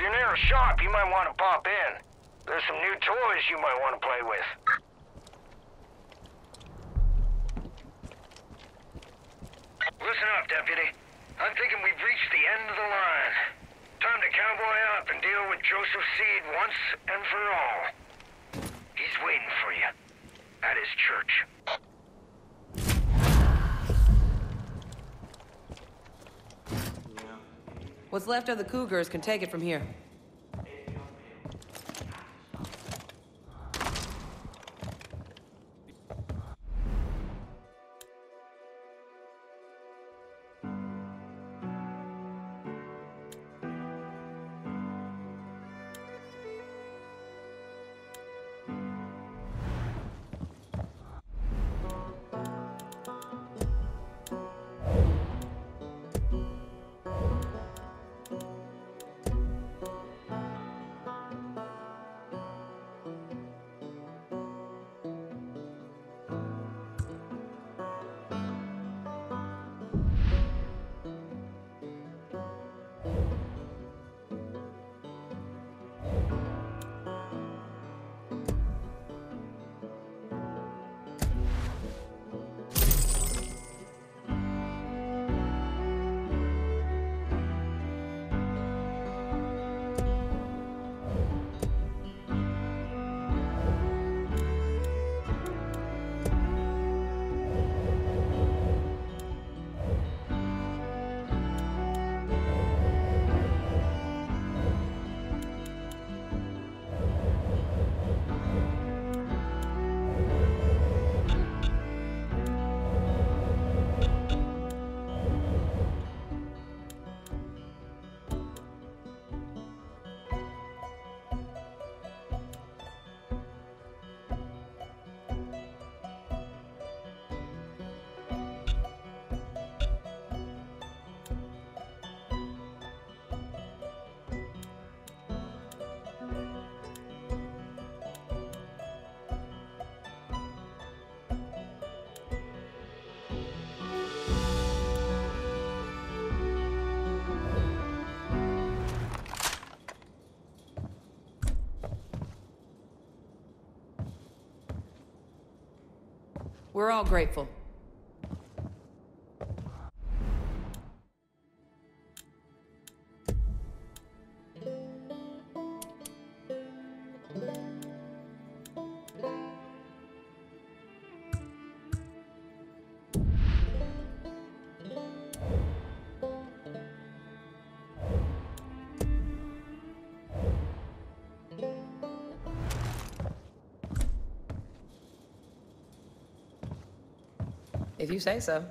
If you're near a shop, you might want to pop in. There's some new toys you might want to play with. Listen up, Deputy. I'm thinking we've reached the end of the line. Time to cowboy up and deal with Joseph Seed once and for all. He's waiting for you at his church. What's left of the Cougars can take it from here. We're all grateful. If you say so.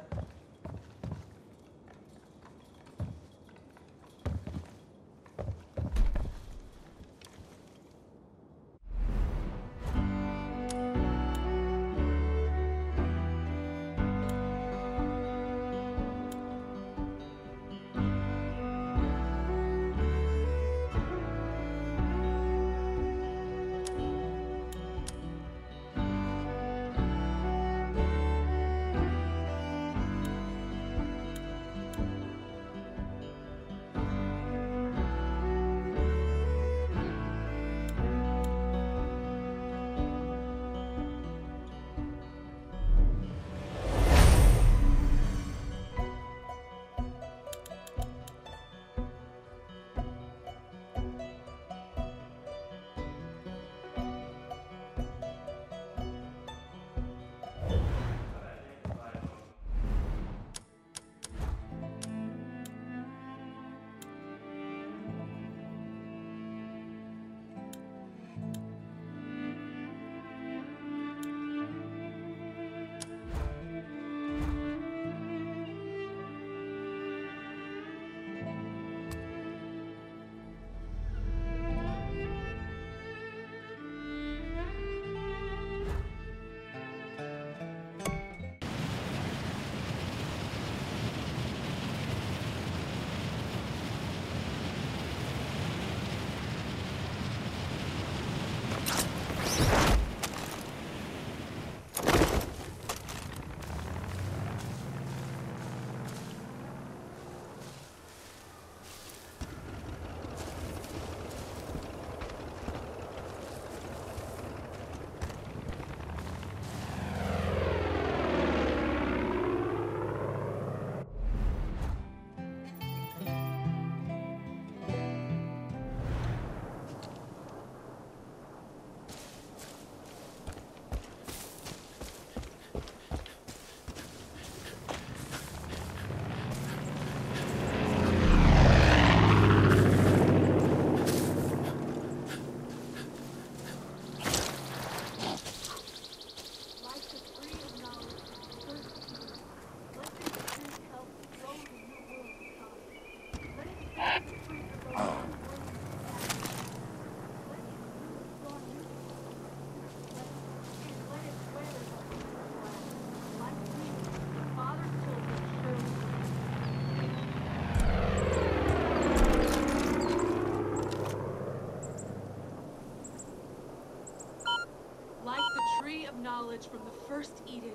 From the first Eden,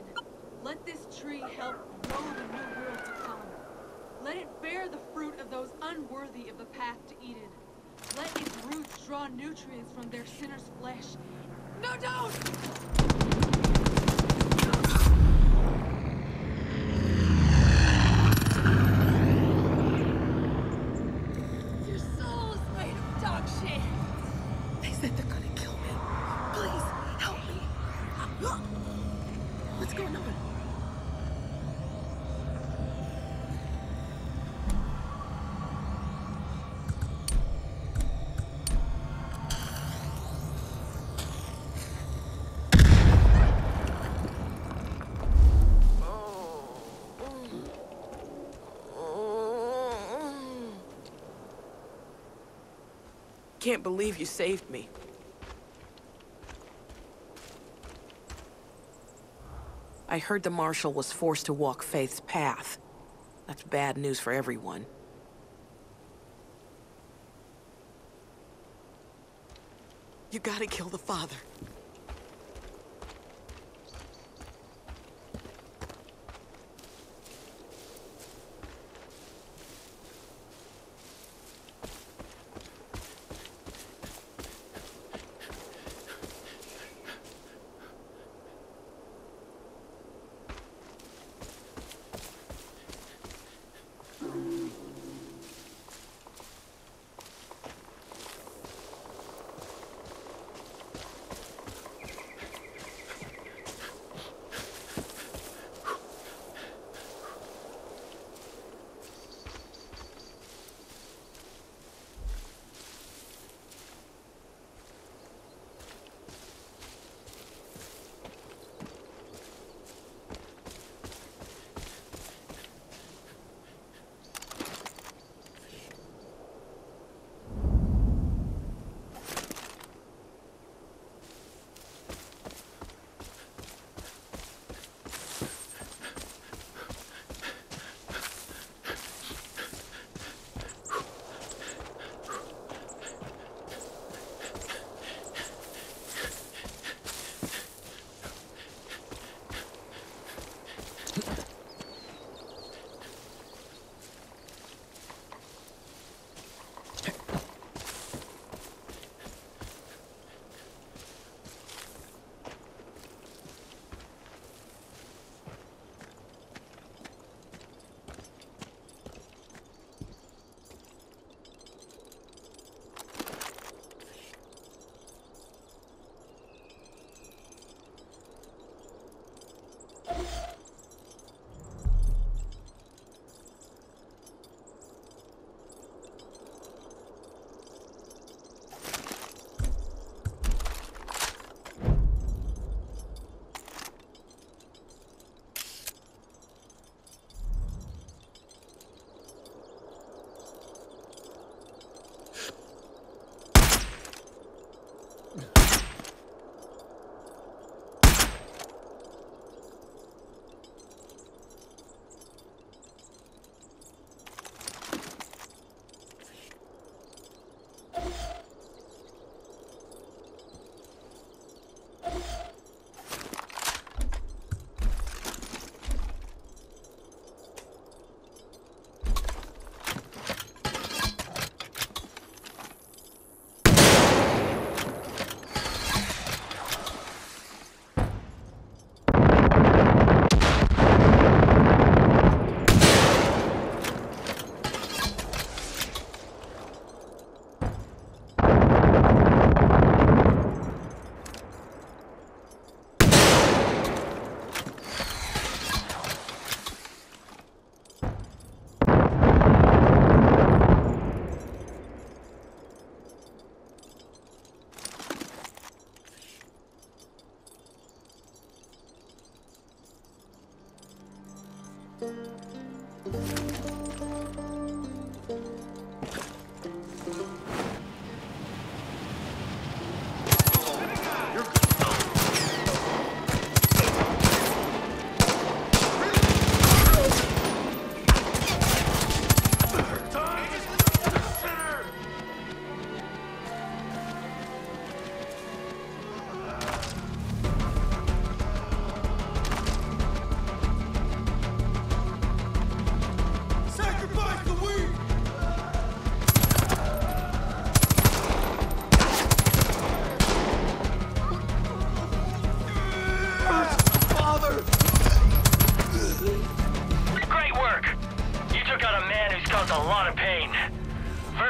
let this tree help grow the new world to come. Let it bear the fruit of those unworthy of the path to Eden. Let its roots draw nutrients from their sinner's flesh. No, don't! I can't believe you saved me. I heard the Marshal was forced to walk Faith's path. That's bad news for everyone. You gotta kill the father.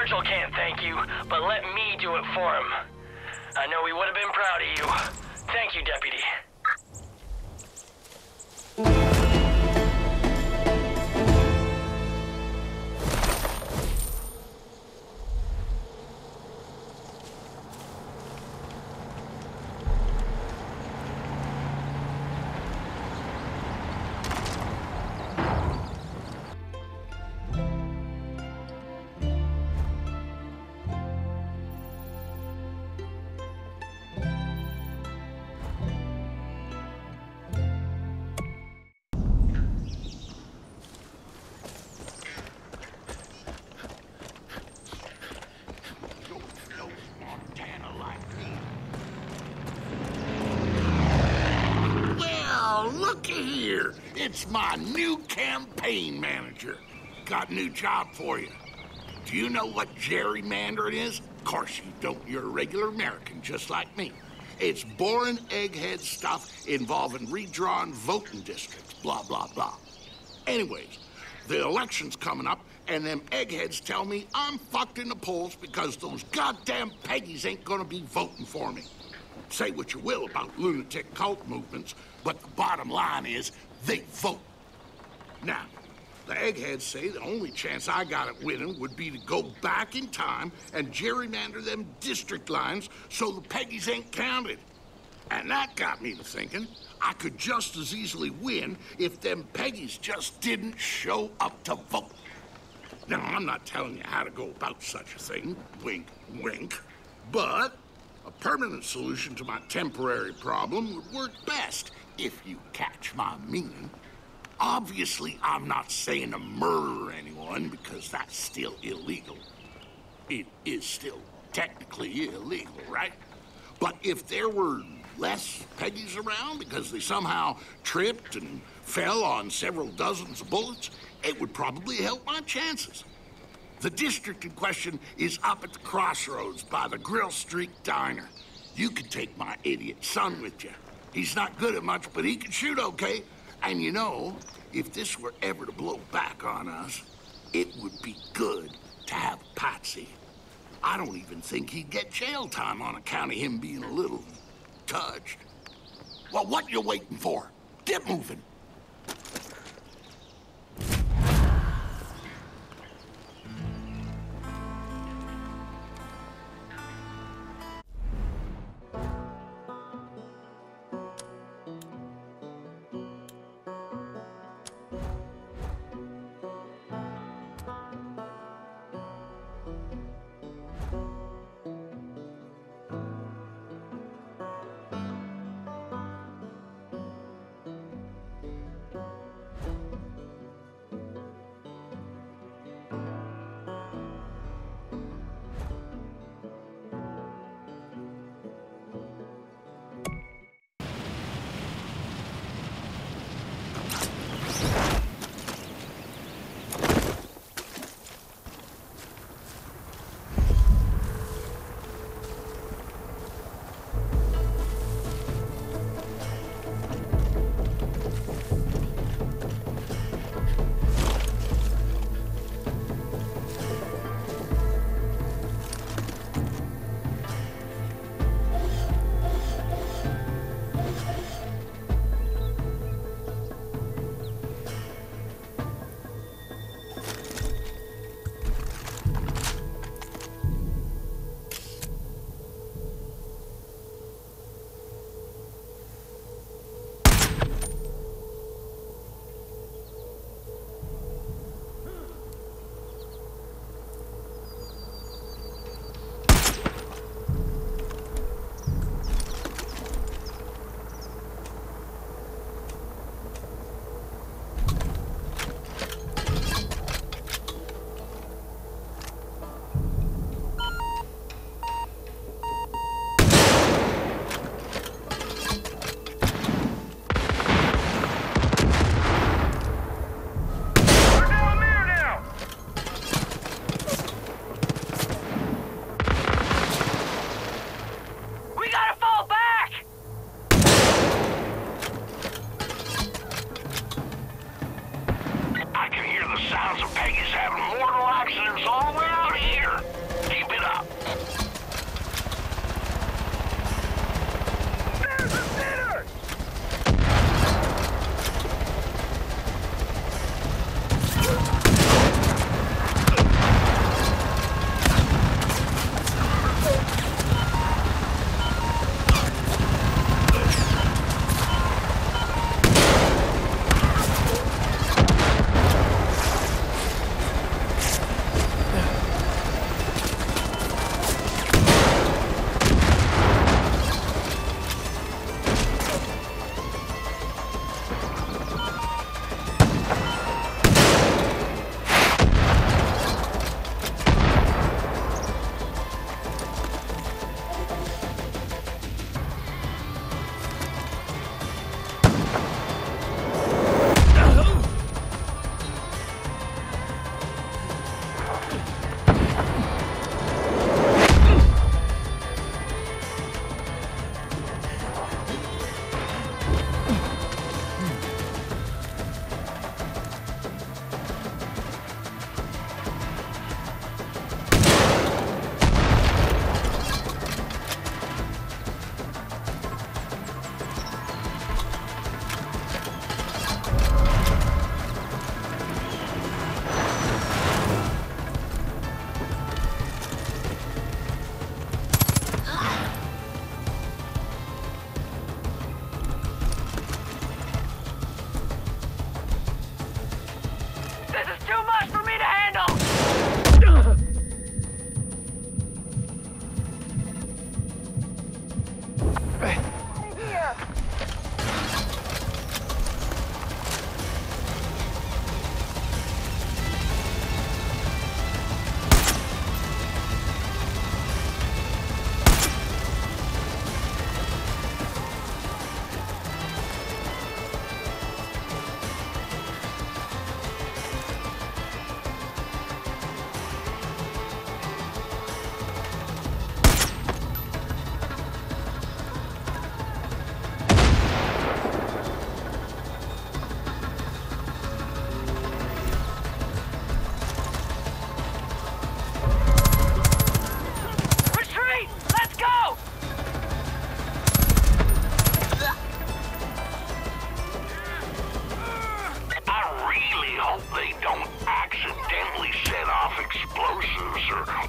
Virgil can't thank you, but let me do it for him. I know he would have been proud of you. Thank you, Deputy. It's my new campaign manager. Got a new job for you. Do you know what gerrymandering is? Of course you don't. You're a regular American, just like me. It's boring egghead stuff involving redrawn voting districts, blah, blah, blah. Anyways, the election's coming up, and them eggheads tell me I'm fucked in the polls because those goddamn Peggies ain't gonna be voting for me. Say what you will about lunatic cult movements, but the bottom line is, they vote. Now, the eggheads say the only chance I got at winning would be to go back in time and gerrymander them district lines so the Peggies ain't counted. And that got me to thinking I could just as easily win if them Peggies just didn't show up to vote. Now, I'm not telling you how to go about such a thing, wink, wink, but a permanent solution to my temporary problem would work best, if you catch my meaning. Obviously, I'm not saying to murder anyone, because that's still illegal. It is still technically illegal, right? But if there were less Peggies around because they somehow tripped and fell on several dozens of bullets, it would probably help my chances. The district in question is up at the crossroads by the Grill Street Diner. You could take my idiot son with you. He's not good at much, but he can shoot okay. And you know, if this were ever to blow back on us, it would be good to have Patsy. I don't even think he'd get jail time on account of him being a little touched. Well, what you waiting for? Get moving.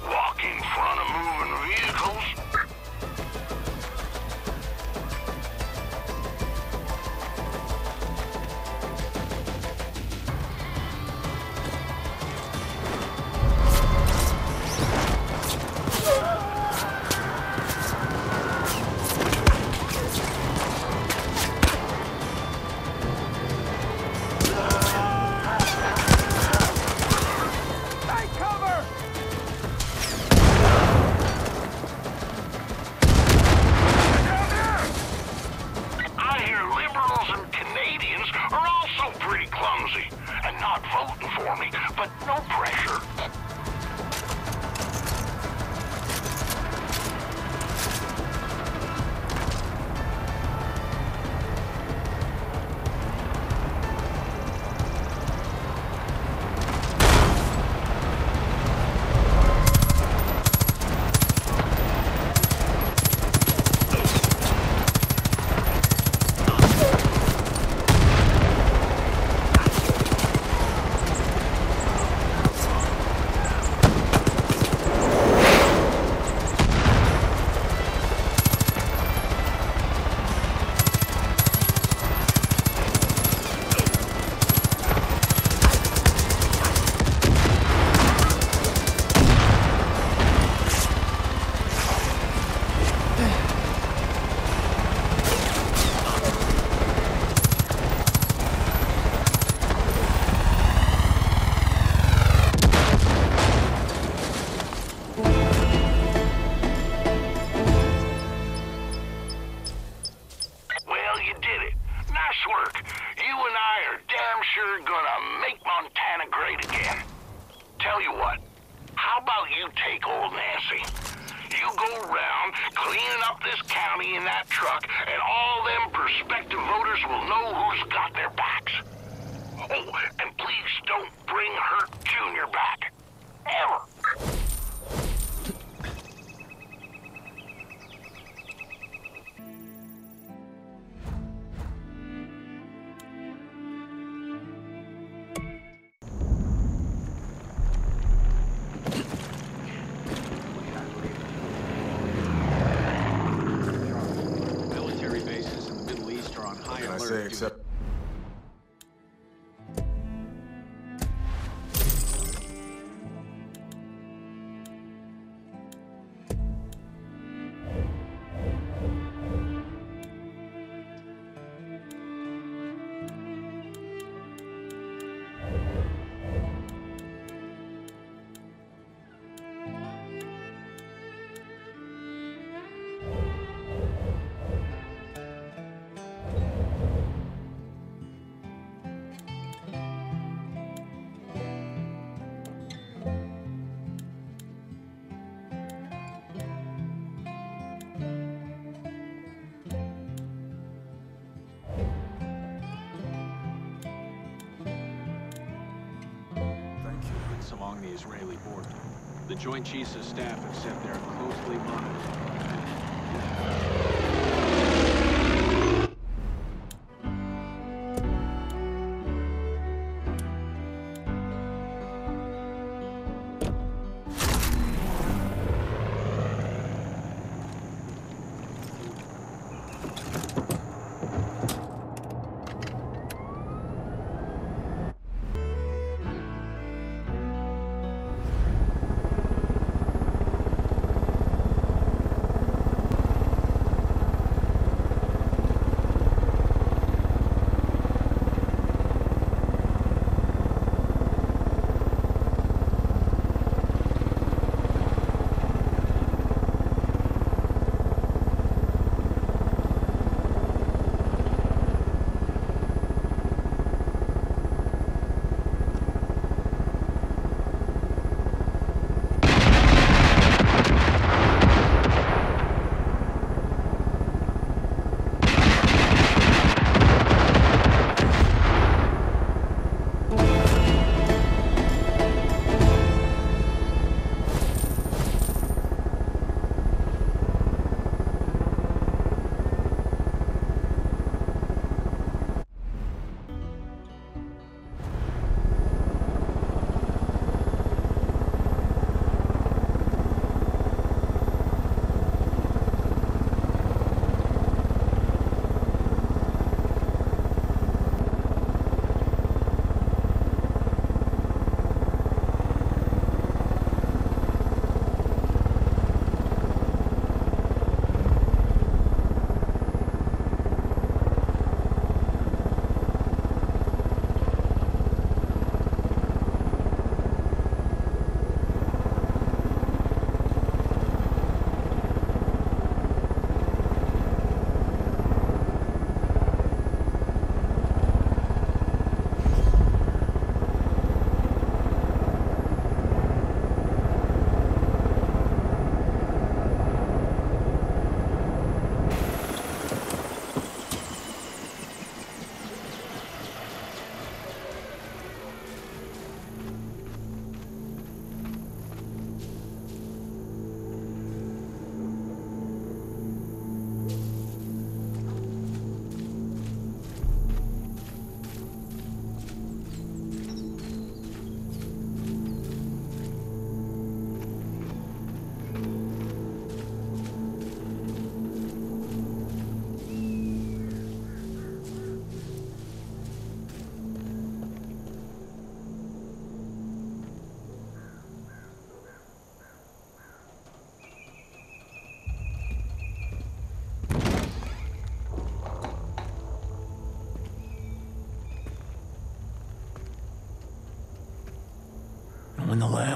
walk in front of moving vehicles. Along the Israeli border. The Joint Chiefs of Staff have said they're closely monitoring.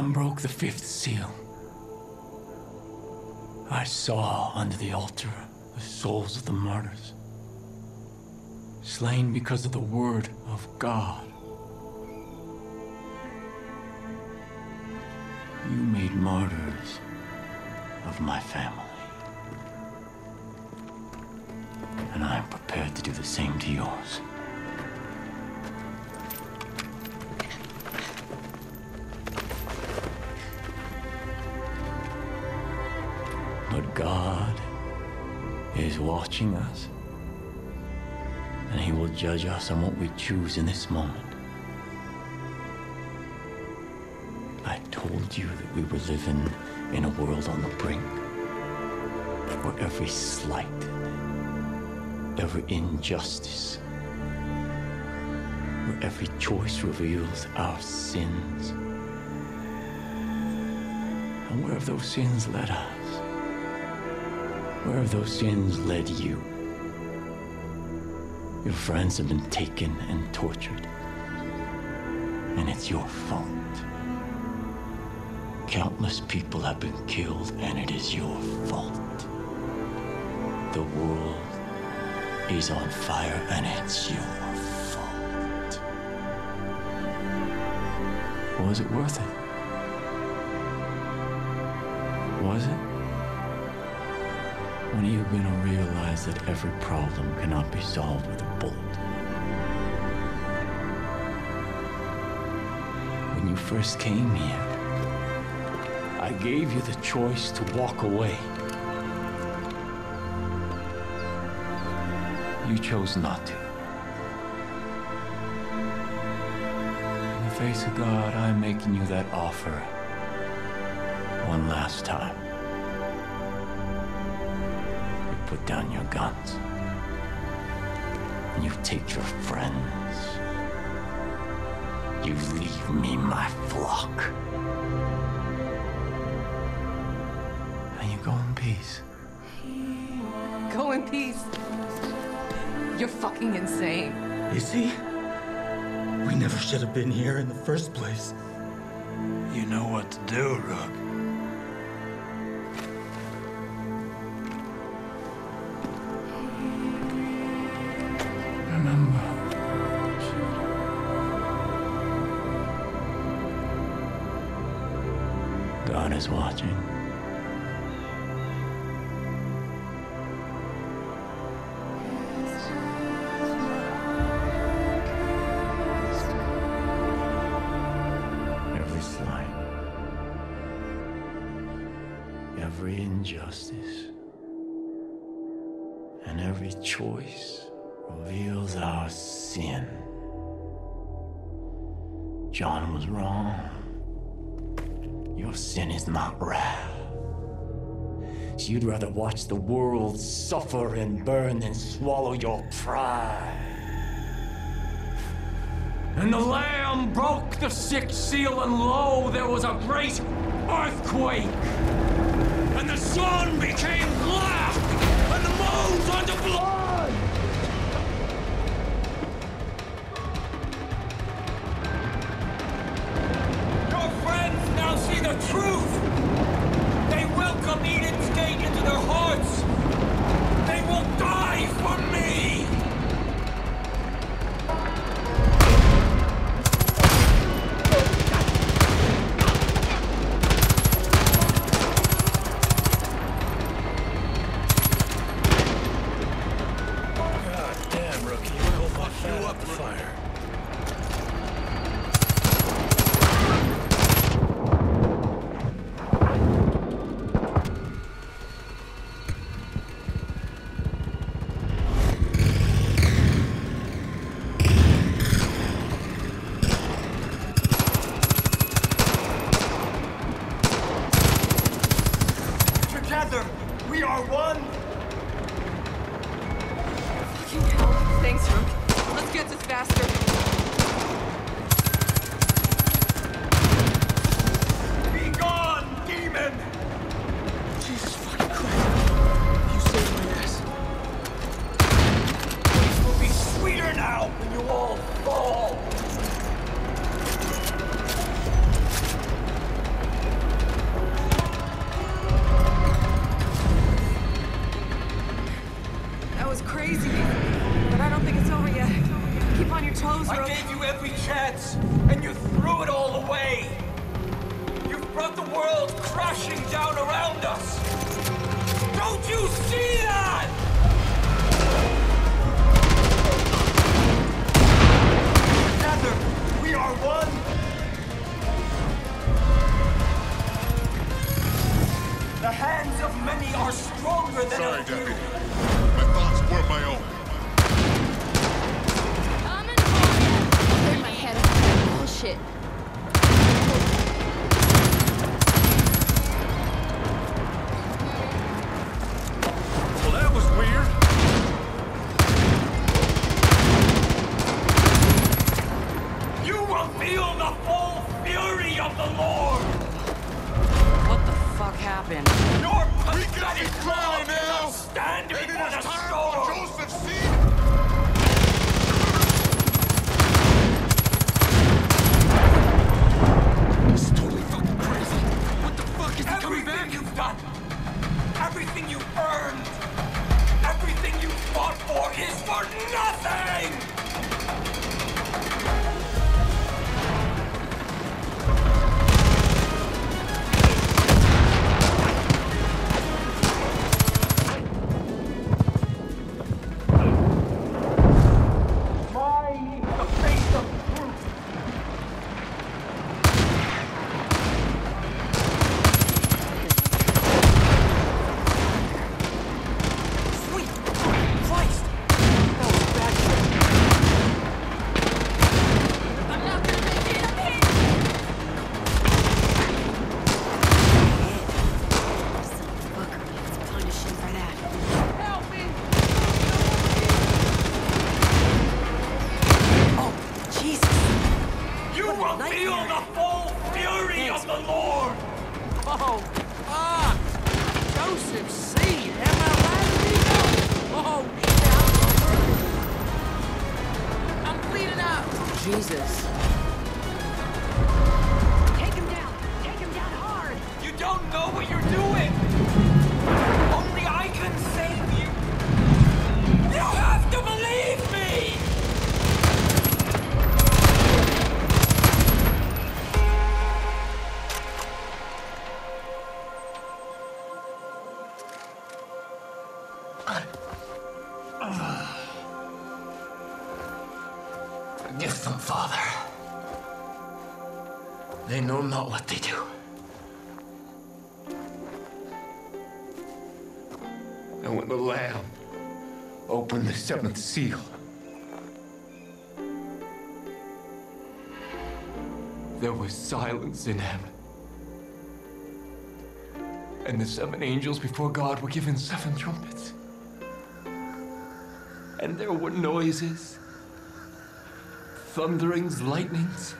lamb broke the fifth seal. I saw under the altar the souls of the martyrs, slain because of the word of God. You made martyrs of my family. And I am prepared to do the same to yours. But God is watching us, and He will judge us on what we choose in this moment. I told you that we were living in a world on the brink, where every slight, every injustice, where every choice reveals our sins, and where have those sins led us? Where have those sins led you? Your friends have been taken and tortured, and it's your fault. Countless people have been killed, and it is your fault. The world is on fire, and it's your fault. Was it worth it? Was it? When are you gonna realize that every problem cannot be solved with a bullet? When you first came here, I gave you the choice to walk away. You chose not to. In the face of God, I'm making you that offer one last time. You put down your guns, and you take your friends. You leave me my flock. And you go in peace. Go in peace. You're fucking insane. You see? We never should have been here in the first place. You know what to do, Rook. Remember. God is watching. Choice reveals our sin. John was wrong. Your sin is not wrath. So you'd rather watch the world suffer and burn than swallow your pride. And the Lamb broke the sixth seal, and lo, there was a great earthquake. And the sun became black, and the moon turned to blood. Truth! They welcome Eden's gate into their hearts! They will die for me! God damn, Rookie, we'll fuck you up the fire. down around us. Don't you see that? Together, we are one. The hands of many are stronger than a few. Sorry, Deputy. My thoughts were my own. I'm in fire. In my head of that bullshit. Forgive them, Father. They know not what they do. And when the Lamb opened the seventh seal, there was silence in heaven. And the seven angels before God were given seven trumpets. And there were noises, thunderings, lightnings,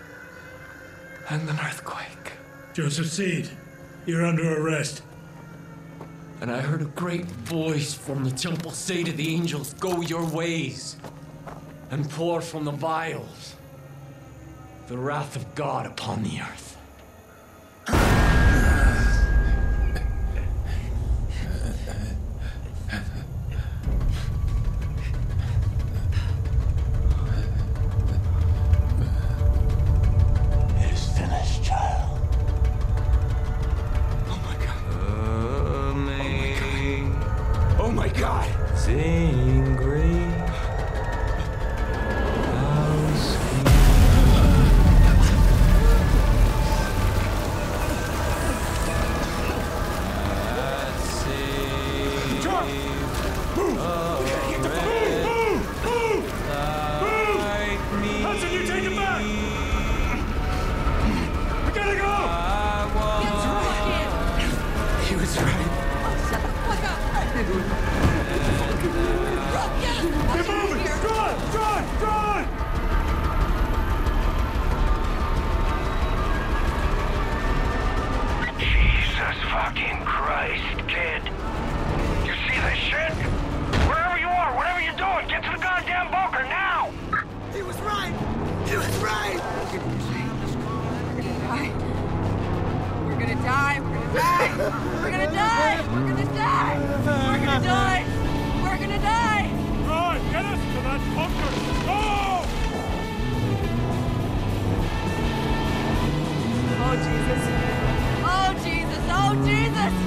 and an earthquake. Joseph Seed, you're under arrest. And I heard a great voice from the temple say to the angels, "Go your ways and pour from the vials the wrath of God upon the earth." Oh, Jesus! Oh, Jesus! Oh, Jesus!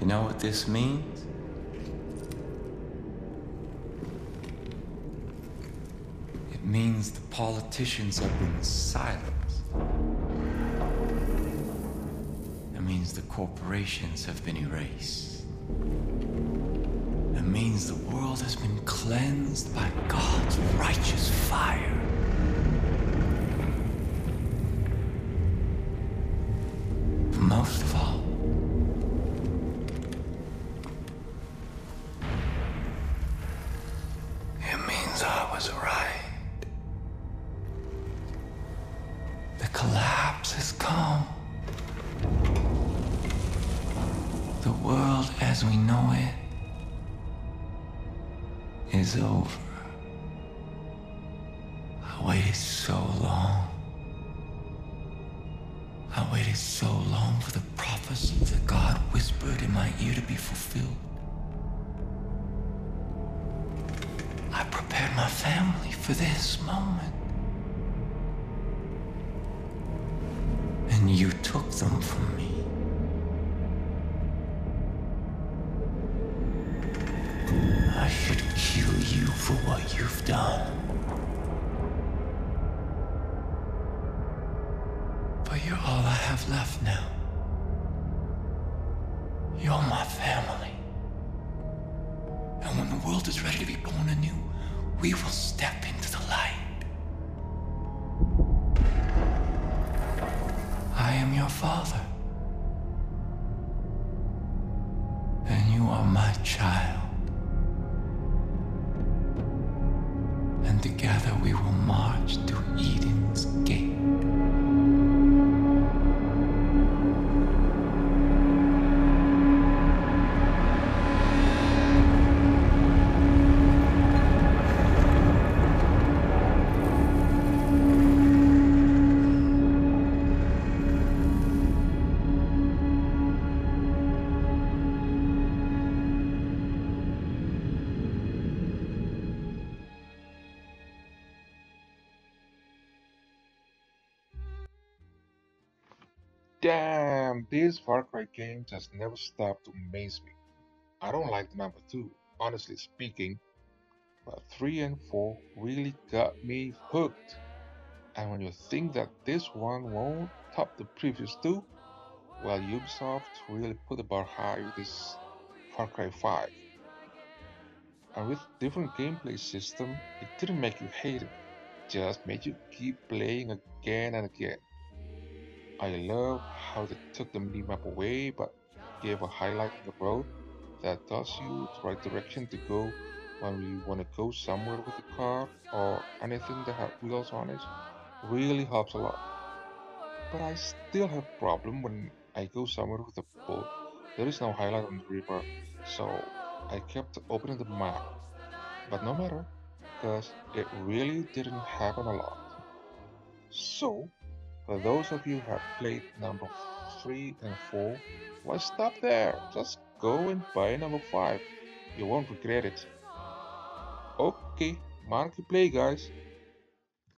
You know what this means? It means the politicians have been silenced. It means the corporations have been erased. It means the world has been cleansed by God's righteous fire. But most of all, damn, these Far Cry games has never stopped to amaze me. I don't like number 2, honestly speaking, but 3 and 4 really got me hooked. And when you think that this one won't top the previous two, well, Ubisoft really put the bar high with this Far Cry 5. And with different gameplay system, it didn't make you hate it, just made you keep playing again and again. I love how they took the minimap away but gave a highlight on the road that tells you the right direction to go when we want to go somewhere with the car or anything that has wheels on it. Really helps a lot. But I still have a problem when I go somewhere with the boat. There is no highlight on the river, so I kept opening the map. But no matter, because it really didn't happen a lot. So, for those of you who have played number 3 and 4, why stop there? Just go and buy number 5. You won't regret it. Okay, mark the play, guys.